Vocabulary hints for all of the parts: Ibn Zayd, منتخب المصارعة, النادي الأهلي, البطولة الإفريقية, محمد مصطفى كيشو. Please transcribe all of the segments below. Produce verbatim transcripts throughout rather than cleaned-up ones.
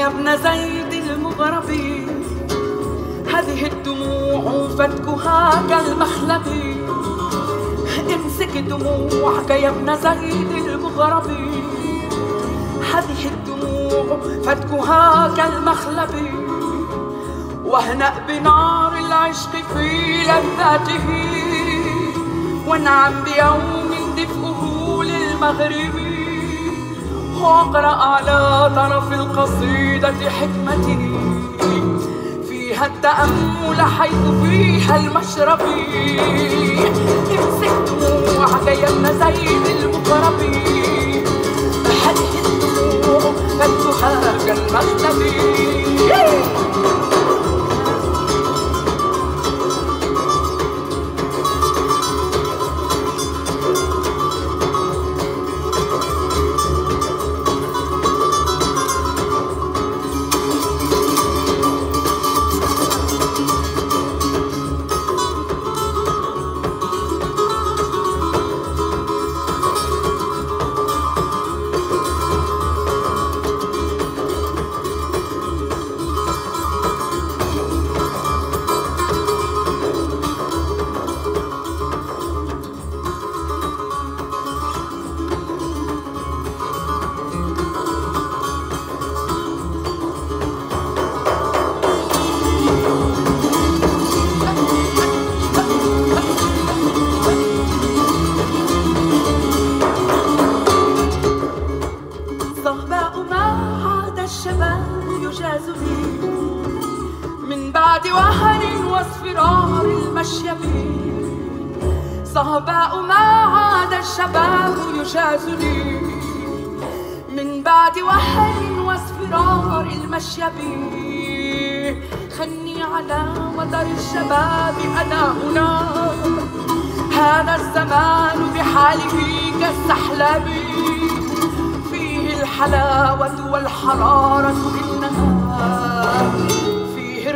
يا ابن زيد المغربي هذه الدموع فتكها كالمخلب. امسك دموعك يا ابن زيد المغربي هذه الدموع فتكها كالمخلب. واهنأ بنار العشق في لذاته وانعم بيوم دفئه للمغرب. واقرأ على طرف القصيدة حكمتي فيها التأمل حيث فيها المشرب. امسك دموعك يا ابن زيد المقرب هذه الدموع فتحها كالمغرب. من بعد وهن واصفرار المشيب صهباء ما عاد الشباب يجازني. من بعد وهن واصفرار المشيب خلني على وتر الشباب أنا هنا. هذا الزمان بحاله كالسحلب فيه الحلاوة والحرارة بالنهار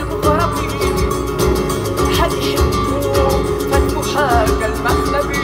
المغرب هذه الدموع فتحها كالمخلب.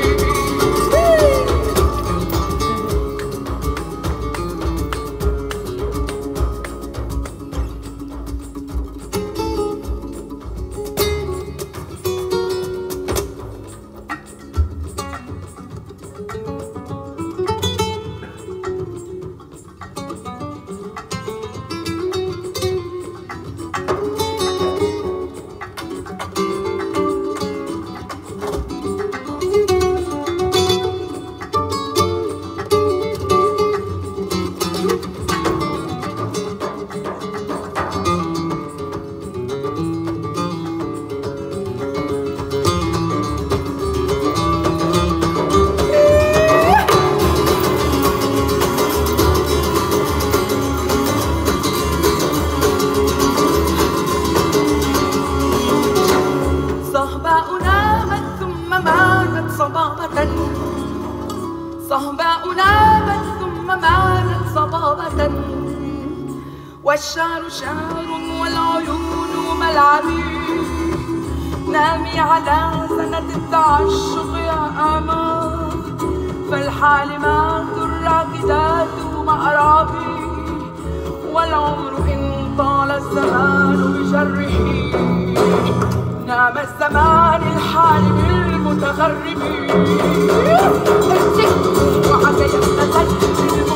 صهباء نامت ثم مانت صبابة والشعر شعر والعيون ملعبي. نامي على سنة التعشق يا آمال فالحالمات الراقدات مأرابي. والعمر إن طال الزمان بجره نام الزمان الحالم المتغرب. I'm